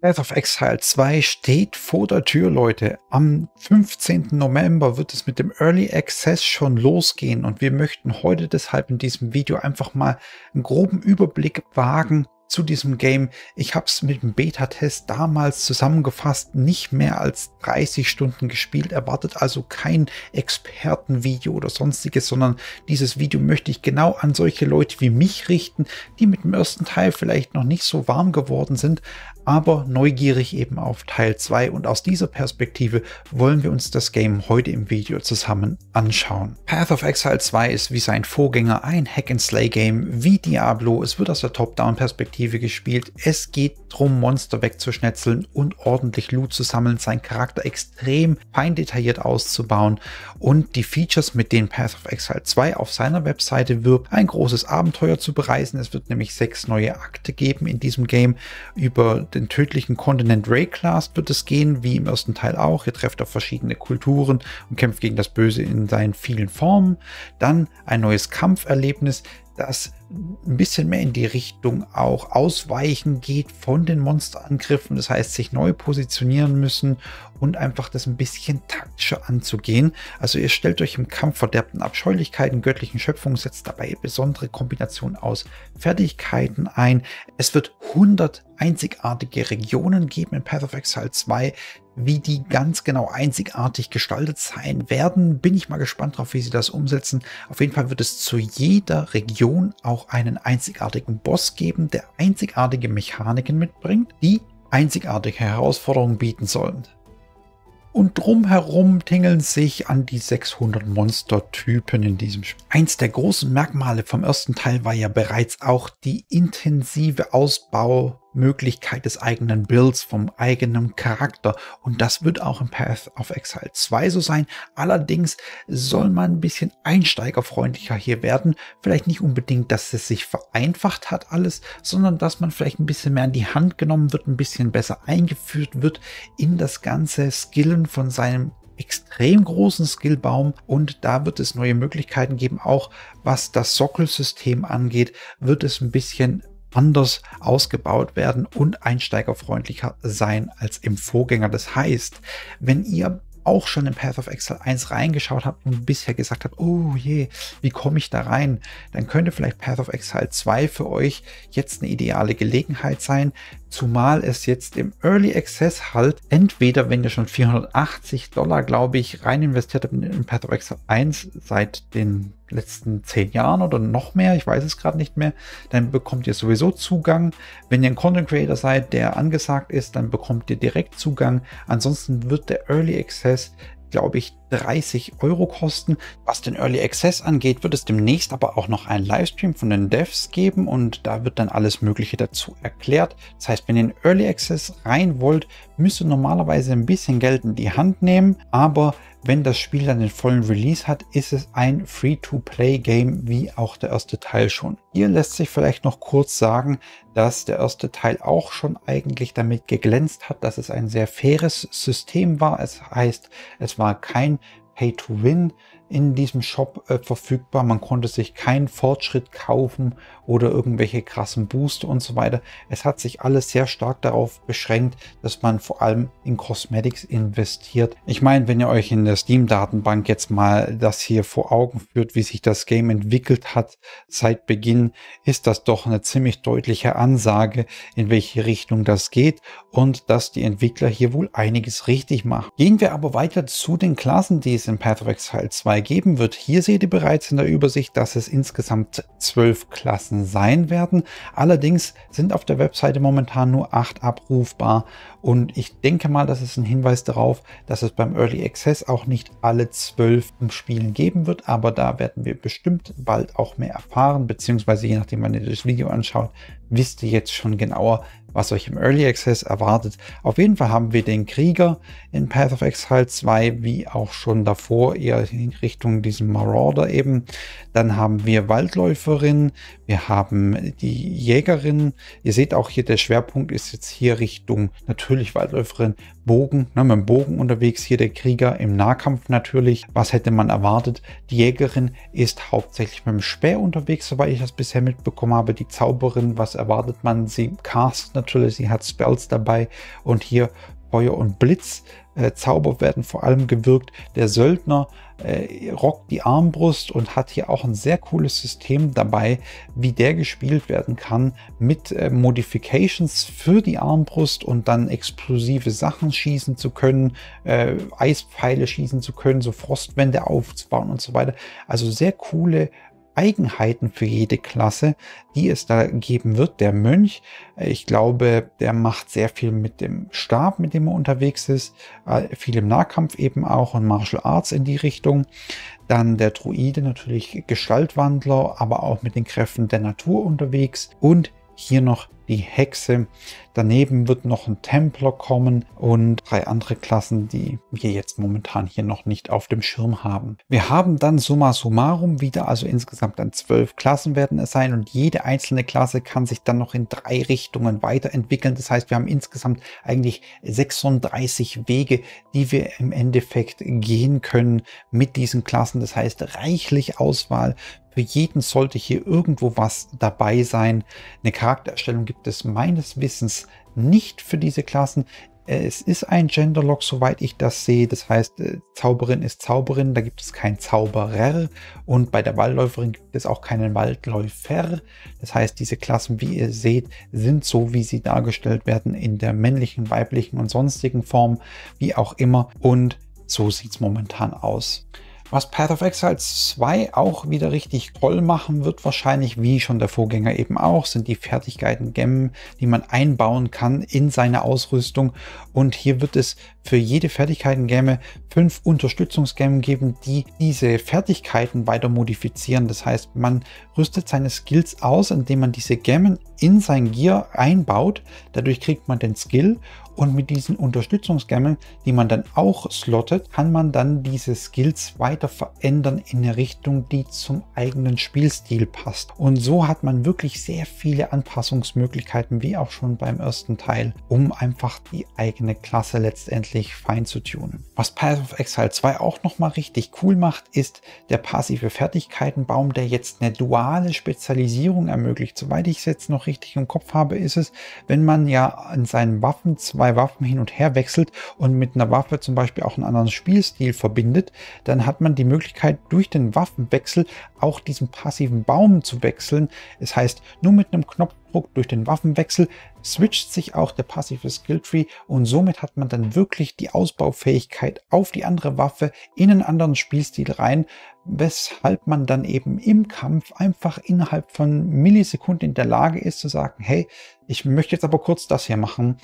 Path of Exile 2 steht vor der Tür, Leute. Am 15. November wird es mit dem Early Access schon losgehen und wir möchten heute deshalb in diesem Video einfach mal einen groben Überblick wagen zu diesem Game. Ich habe es mit dem Beta-Test damals zusammengefasst, nicht mehr als 30 Stunden gespielt. Erwartet also kein Expertenvideo oder sonstiges, sondern dieses Video möchte ich genau an solche Leute wie mich richten, die mit dem ersten Teil vielleicht noch nicht so warm geworden sind, aber neugierig eben auf Teil 2, und aus dieser Perspektive wollen wir uns das Game heute im Video zusammen anschauen. Path of Exile 2 ist wie sein Vorgänger ein Hack-and-Slay-Game wie Diablo. Es wird aus der Top-Down-Perspektive gespielt. Es geht darum, Monster wegzuschnetzeln und ordentlich Loot zu sammeln, seinen Charakter extrem fein detailliert auszubauen und die Features, mit denen Path of Exile 2 auf seiner Webseite wirbt, ein großes Abenteuer zu bereisen. Es wird nämlich 6 neue Akte geben in diesem Game. Über den tödlichen Kontinent Rayclass wird es gehen, wie im ersten Teil auch. Ihr trefft auf verschiedene Kulturen und kämpft gegen das Böse in seinen vielen Formen. Dann ein neues Kampferlebnis, das ein bisschen mehr in die Richtung auch ausweichen geht von den Monsterangriffen, das heißt sich neu positionieren müssen und einfach das ein bisschen taktischer anzugehen. Also ihr stellt euch im Kampf verderbten Abscheulichkeiten, göttlichen Schöpfungen, setzt dabei besondere Kombinationen aus Fertigkeiten ein. Es wird 100 einzigartige Regionen geben in Path of Exile 2. Wie die ganz genau einzigartig gestaltet sein werden, bin ich mal gespannt drauf, wie sie das umsetzen. Auf jeden Fall wird es zu jeder Region auch einen einzigartigen Boss geben, der einzigartige Mechaniken mitbringt, die einzigartige Herausforderungen bieten sollen. Und drumherum tingeln sich an die 600 Monstertypen in diesem Spiel. Eins der großen Merkmale vom ersten Teil war ja bereits auch die intensive Ausbaumöglichkeit des eigenen Builds, vom eigenen Charakter. Und das wird auch in Path of Exile 2 so sein. Allerdings soll man ein bisschen einsteigerfreundlicher hier werden. Vielleicht nicht unbedingt, dass es sich vereinfacht hat alles, sondern dass man vielleicht ein bisschen mehr in die Hand genommen wird, ein bisschen besser eingeführt wird in das ganze Skillen von seinem extrem großen Skillbaum, und da wird es neue Möglichkeiten geben. Auch was das Sockelsystem angeht, wird es ein bisschen anders ausgebaut werden und einsteigerfreundlicher sein als im Vorgänger. Das heißt, wenn ihr auch schon in Path of Exile 1 reingeschaut habt und bisher gesagt habt, oh je, wie komme ich da rein, dann könnte vielleicht Path of Exile 2 für euch jetzt eine ideale Gelegenheit sein, zumal es jetzt im Early Access halt entweder, wenn ihr schon $480, glaube ich, rein investiert habt in Path of Exile 1 seit den letzten 10 Jahren oder noch mehr, ich weiß es gerade nicht mehr, dann bekommt ihr sowieso Zugang. Wenn ihr ein Content Creator seid, der angesagt ist, dann bekommt ihr direkt Zugang. Ansonsten wird der Early Access, glaube ich, 30 € kosten. Was den Early Access angeht, wird es demnächst aber auch noch einen Livestream von den Devs geben und da wird dann alles Mögliche dazu erklärt. Das heißt, wenn ihr in Early Access rein wollt, müsst ihr normalerweise ein bisschen Geld in die Hand nehmen, aber wenn das Spiel dann den vollen Release hat, ist es ein Free-to-Play-Game, wie auch der erste Teil schon. Hier lässt sich vielleicht noch kurz sagen, dass der erste Teil auch schon eigentlich damit geglänzt hat, dass es ein sehr faires System war. Es heißt, es war kein Pay-to-Win in diesem Shop verfügbar. Man konnte sich keinen Fortschritt kaufen oder irgendwelche krassen Booster und so weiter. Es hat sich alles sehr stark darauf beschränkt, dass man vor allem in Cosmetics investiert. Ich meine, wenn ihr euch in der Steam-Datenbank jetzt mal das hier vor Augen führt, wie sich das Game entwickelt hat seit Beginn, ist das doch eine ziemlich deutliche Ansage, in welche Richtung das geht und dass die Entwickler hier wohl einiges richtig machen. Gehen wir aber weiter zu den Klassen, die es in Path of Exile 2 geben wird. Hier seht ihr bereits in der Übersicht, dass es insgesamt 12 Klassen sein werden. Allerdings sind auf der Webseite momentan nur 8 abrufbar und ich denke mal, das ist ein Hinweis darauf, dass es beim Early Access auch nicht alle 12 im Spielen geben wird, aber da werden wir bestimmt bald auch mehr erfahren, beziehungsweise je nachdem, wann ihr das Video anschaut, wisst ihr jetzt schon genauer, was euch im Early Access erwartet. Auf jeden Fall haben wir den Krieger in Path of Exile 2, wie auch schon davor, eher in Richtung diesem Marauder eben. Dann haben wir Waldläuferin, wir haben die Jägerin. Ihr seht auch hier, der Schwerpunkt ist jetzt hier Richtung natürlich Waldläuferin, Bogen, ne, mit dem Bogen unterwegs. Hier der Krieger im Nahkampf natürlich. Was hätte man erwartet? Die Jägerin ist hauptsächlich mit dem Speer unterwegs, soweit ich das bisher mitbekommen habe. Die Zauberin, was erwartet man. Sie cast natürlich, sie hat Spells dabei und hier Feuer und Blitz. Zauber werden vor allem gewirkt. Der Söldner rockt die Armbrust und hat hier auch ein sehr cooles System dabei, wie der gespielt werden kann mit Modifications für die Armbrust und dann explosive Sachen schießen zu können, Eispfeile schießen zu können, so Frostwände aufzubauen und so weiter. Also sehr coole Eigenheiten für jede Klasse, die es da geben wird. Der Mönch, ich glaube, der macht sehr viel mit dem Stab, mit dem er unterwegs ist, viel im Nahkampf eben auch und Martial Arts in die Richtung. Dann der Druide, natürlich Gestaltwandler, aber auch mit den Kräften der Natur unterwegs und hier noch die Hexe. Daneben wird noch ein Templer kommen und drei andere Klassen, die wir jetzt momentan hier noch nicht auf dem Schirm haben. Wir haben dann summa summarum wieder, also insgesamt dann 12 Klassen werden es sein und jede einzelne Klasse kann sich dann noch in 3 Richtungen weiterentwickeln. Das heißt, wir haben insgesamt eigentlich 36 Wege, die wir im Endeffekt gehen können mit diesen Klassen. Das heißt, reichlich Auswahl. Für jeden sollte hier irgendwo was dabei sein. Eine Charaktererstellung gibt es meines Wissens nicht für diese Klassen. Es ist ein Genderlock, soweit ich das sehe. Das heißt, Zauberin ist Zauberin, da gibt es keinen Zauberer. Und bei der Waldläuferin gibt es auch keinen Waldläufer. Das heißt, diese Klassen, wie ihr seht, sind so, wie sie dargestellt werden in der männlichen, weiblichen und sonstigen Form, wie auch immer. Und so sieht es momentan aus. Was Path of Exile 2 auch wieder richtig toll machen wird, wahrscheinlich wie schon der Vorgänger eben auch, sind die Fertigkeiten, Gemmen, die man einbauen kann in seine Ausrüstung. Und hier wird es für jede Fertigkeiten-Gemme 5 Unterstützungsgemmen geben, die diese Fertigkeiten weiter modifizieren. Das heißt, man rüstet seine Skills aus, indem man diese Gemmen in sein Gear einbaut. Dadurch kriegt man den Skill. Und mit diesen Unterstützungsgemmen, die man dann auch slottet, kann man dann diese Skills weiter verändern in eine Richtung, die zum eigenen Spielstil passt. Und so hat man wirklich sehr viele Anpassungsmöglichkeiten, wie auch schon beim ersten Teil, um einfach die eigene Klasse letztendlich fein zu tunen. Was Path of Exile 2 auch nochmal richtig cool macht, ist der passive Fertigkeitenbaum, der jetzt eine duale Spezialisierung ermöglicht. Soweit ich es jetzt noch richtig im Kopf habe, ist es, wenn man ja an seinen Waffen zwei Waffen hin und her wechselt und mit einer Waffe zum Beispiel auch einen anderen Spielstil verbindet, dann hat man die Möglichkeit, durch den Waffenwechsel auch diesen passiven Baum zu wechseln. Das heißt, nur mit einem Knopfdruck durch den Waffenwechsel switcht sich auch der passive Skilltree und somit hat man dann wirklich die Ausbaufähigkeit auf die andere Waffe in einen anderen Spielstil rein, weshalb man dann eben im Kampf einfach innerhalb von Millisekunden in der Lage ist zu sagen, hey, ich möchte jetzt aber kurz das hier machen,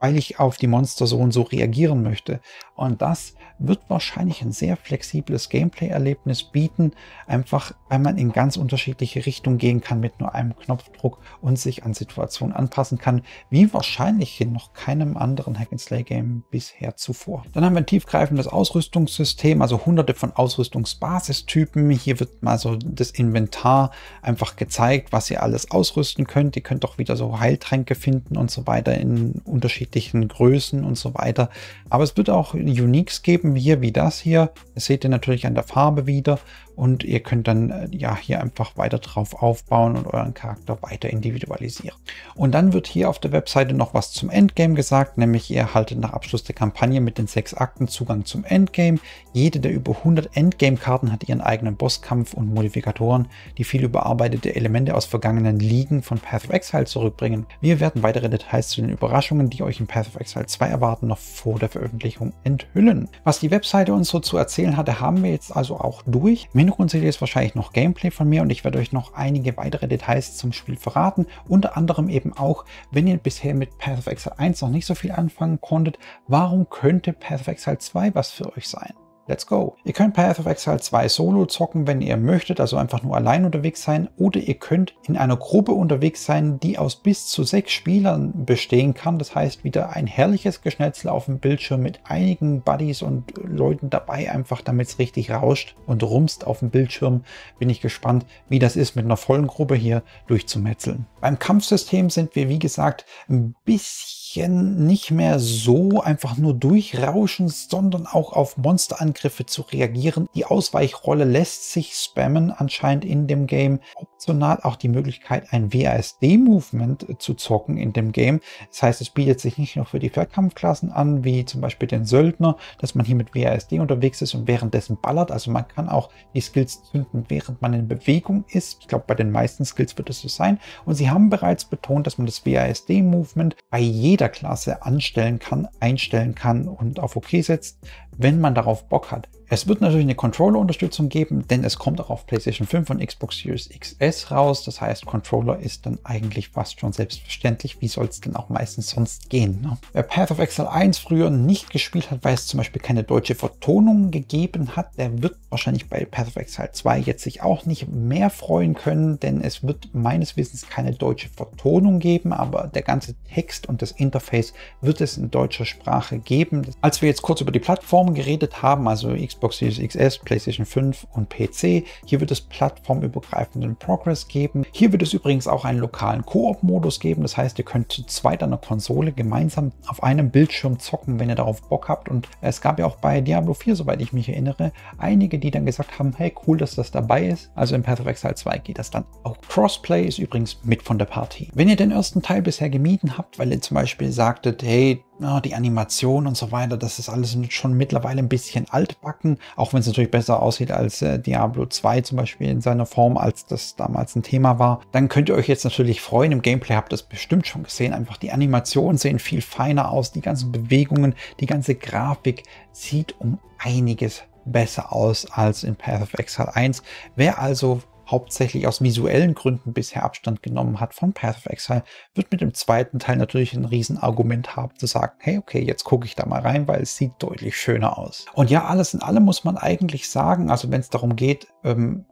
weil ich auf die Monster so und so reagieren möchte. Und das wird wahrscheinlich ein sehr flexibles Gameplay-Erlebnis bieten, einfach weil man in ganz unterschiedliche Richtungen gehen kann mit nur einem Knopfdruck und sich an Situationen anpassen kann, wie wahrscheinlich in noch keinem anderen Hack-and-Slay-Game bisher zuvor. Dann haben wir ein tiefgreifendes Ausrüstungssystem, also hunderte von Ausrüstungsbasistypen. Hier wird mal so das Inventar einfach gezeigt, was ihr alles ausrüsten könnt. Ihr könnt auch wieder so Heiltränke finden und so weiter in unterschiedlichen Größen und so weiter. Aber es wird auch Uniques geben, hier wie das hier. Das seht ihr natürlich an der Farbe wieder und ihr könnt dann ja hier einfach weiter drauf aufbauen und euren Charakter weiter individualisieren. Und dann wird hier auf der Webseite noch was zum Endgame gesagt, nämlich ihr erhaltet nach Abschluss der Kampagne mit den 6 Akten Zugang zum Endgame. Jede der über 100 Endgame-Karten hat ihren eigenen Bosskampf und Modifikatoren, die viel überarbeitete Elemente aus vergangenen Ligen von Path of Exile zurückbringen. Wir werden weitere Details zu den Überraschungen, die euch in Path of Exile 2 erwarten, noch vor der Veröffentlichung enthüllen. Was die Webseite uns so zu erzählen hatte, haben wir jetzt also auch durch. Im Hintergrund seht ihr jetzt wahrscheinlich noch Gameplay von mir und ich werde euch noch einige weitere Details zum Spiel verraten. Unter anderem eben auch, wenn ihr bisher mit Path of Exile 1 noch nicht so viel anfangen konntet, warum könnte Path of Exile 2 was für euch sein? Let's go! Ihr könnt Path of Exile 2 solo zocken, wenn ihr möchtet, also einfach nur allein unterwegs sein, oder ihr könnt in einer Gruppe unterwegs sein, die aus bis zu 6 Spielern bestehen kann. Das heißt, wieder ein herrliches Geschnetzel auf dem Bildschirm mit einigen Buddies und Leuten dabei, einfach damit es richtig rauscht und rumst auf dem Bildschirm. Bin ich gespannt, wie das ist, mit einer vollen Gruppe hier durchzumetzeln. Beim Kampfsystem sind wir, wie gesagt, ein bisschen bisschen nicht mehr so einfach nur durchrauschen, sondern auch auf Monsterangriffe zu reagieren. Die Ausweichrolle lässt sich spammen anscheinend in dem Game. Optional auch die Möglichkeit, ein WASD-Movement zu zocken in dem Game. Das heißt, es bietet sich nicht nur für die Fernkampfklassen an, wie zum Beispiel den Söldner, dass man hier mit WASD unterwegs ist und währenddessen ballert. Also man kann auch die Skills zünden, während man in Bewegung ist. Ich glaube, bei den meisten Skills wird es so sein. Und sie haben bereits betont, dass man das WASD-Movement bei jeder Klasse anstellen kann, einstellen kann und auf OK setzt, wenn man darauf Bock hat. Es wird natürlich eine Controller-Unterstützung geben, denn es kommt auch auf PlayStation 5 und Xbox Series XS raus. Das heißt, Controller ist dann eigentlich fast schon selbstverständlich. Wie soll es denn auch meistens sonst gehen, ne? Wer Path of Exile 1 früher nicht gespielt hat, weil es zum Beispiel keine deutsche Vertonung gegeben hat, der wird wahrscheinlich bei Path of Exile 2 jetzt sich auch nicht mehr freuen können, denn es wird meines Wissens keine deutsche Vertonung geben, aber der ganze Text und das Interface wird es in deutscher Sprache geben. Als wir jetzt kurz über die Plattformen geredet haben, also Xbox Series XS, PlayStation 5 und PC. Hier wird es plattformübergreifenden Progress geben. Hier wird es übrigens auch einen lokalen Koop-Modus geben. Das heißt, ihr könnt zu zweit an der Konsole gemeinsam auf einem Bildschirm zocken, wenn ihr darauf Bock habt. Und es gab ja auch bei Diablo 4, soweit ich mich erinnere, einige, die dann gesagt haben, hey, cool, dass das dabei ist. Also in Path of Exile 2 geht das dann. Auch Crossplay ist übrigens mit von der Partie. Wenn ihr den ersten Teil bisher gemieden habt, weil ihr zum Beispiel sagtet, hey, die Animation und so weiter, das ist alles schon mittlerweile ein bisschen altbacken, auch wenn es natürlich besser aussieht als Diablo 2 zum Beispiel in seiner Form, als das damals ein Thema war. Dann könnt ihr euch jetzt natürlich freuen, im Gameplay habt ihr das bestimmt schon gesehen, einfach die Animationen sehen viel feiner aus, die ganzen Bewegungen, die ganze Grafik sieht um einiges besser aus als in Path of Exile 1. Wer also hauptsächlich aus visuellen Gründen bisher Abstand genommen hat von Path of Exile, wird mit dem zweiten Teil natürlich ein Riesenargument haben, zu sagen, hey, okay, jetzt gucke ich da mal rein, weil es sieht deutlich schöner aus. Und ja, alles in allem muss man eigentlich sagen, also wenn es darum geht,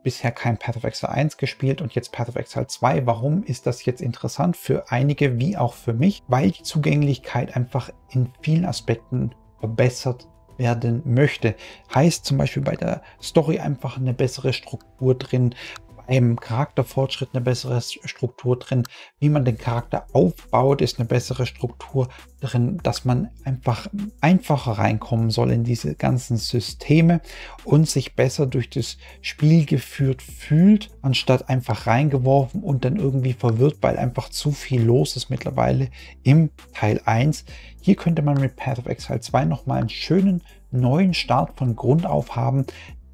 bisher kein Path of Exile 1 gespielt und jetzt Path of Exile 2, warum ist das jetzt interessant für einige wie auch für mich? Weil die Zugänglichkeit einfach in vielen Aspekten verbessert werden möchte. Heißt zum Beispiel bei der Story einfach eine bessere Struktur drin, beim Charakterfortschritt eine bessere Struktur drin, wie man den Charakter aufbaut, ist eine bessere Struktur drin, dass man einfach einfacher reinkommen soll in diese ganzen Systeme und sich besser durch das Spiel geführt fühlt, anstatt einfach reingeworfen und dann irgendwie verwirrt, weil einfach zu viel los ist mittlerweile im Teil 1. Hier könnte man mit Path of Exile 2 nochmal einen schönen neuen Start von Grund auf haben,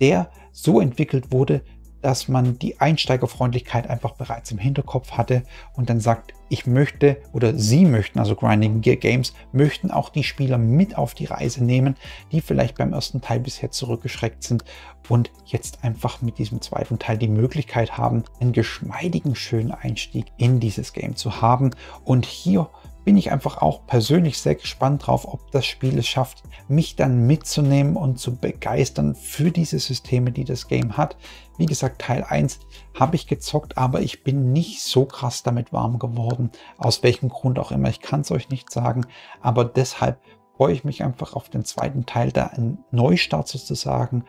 der so entwickelt wurde, dass man die Einsteigerfreundlichkeit einfach bereits im Hinterkopf hatte und dann sagt, ich möchte oder sie möchten, also Grinding Gear Games, möchten auch die Spieler mit auf die Reise nehmen, die vielleicht beim ersten Teil bisher zurückgeschreckt sind und jetzt einfach mit diesem zweiten Teil die Möglichkeit haben, einen geschmeidigen, schönen Einstieg in dieses Game zu haben. Und hier bin ich einfach auch persönlich sehr gespannt drauf, ob das Spiel es schafft, mich dann mitzunehmen und zu begeistern für diese Systeme, die das Game hat. Wie gesagt, Teil 1 habe ich gezockt, aber ich bin nicht so krass damit warm geworden, aus welchem Grund auch immer, ich kann es euch nicht sagen, aber deshalb freue ich mich einfach auf den zweiten Teil, da einen Neustart sozusagen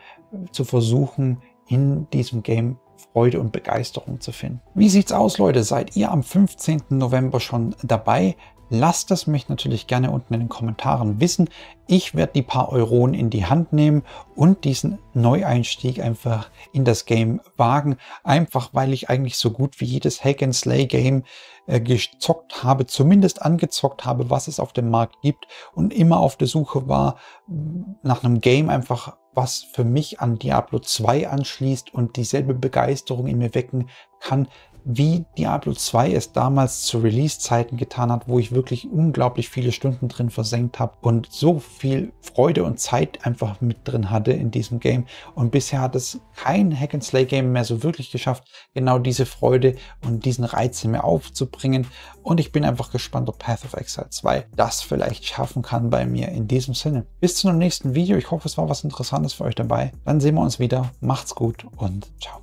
zu versuchen, in diesem Game Freude und Begeisterung zu finden. Wie sieht's aus, Leute? Seid ihr am 15. November schon dabei? Lasst es mich natürlich gerne unten in den Kommentaren wissen. Ich werde die paar Euronen in die Hand nehmen und diesen Neueinstieg einfach in das Game wagen. Einfach, weil ich eigentlich so gut wie jedes Hack-and-Slay-Game gezockt habe, zumindest angezockt habe, was es auf dem Markt gibt und immer auf der Suche war nach einem Game einfach, was für mich an Diablo 2 anschließt und dieselbe Begeisterung in mir wecken kann, wie Diablo 2 es damals zu Release-Zeiten getan hat, wo ich wirklich unglaublich viele Stunden drin versenkt habe und so viel Freude und Zeit einfach mit drin hatte in diesem Game. Und bisher hat es kein Hack-and-Slay-Game mehr so wirklich geschafft, genau diese Freude und diesen Reiz in mir aufzubringen. Und ich bin einfach gespannt, ob Path of Exile 2 das vielleicht schaffen kann bei mir in diesem Sinne. Bis zum nächsten Video. Ich hoffe, es war was Interessantes für euch dabei. Dann sehen wir uns wieder. Macht's gut und ciao.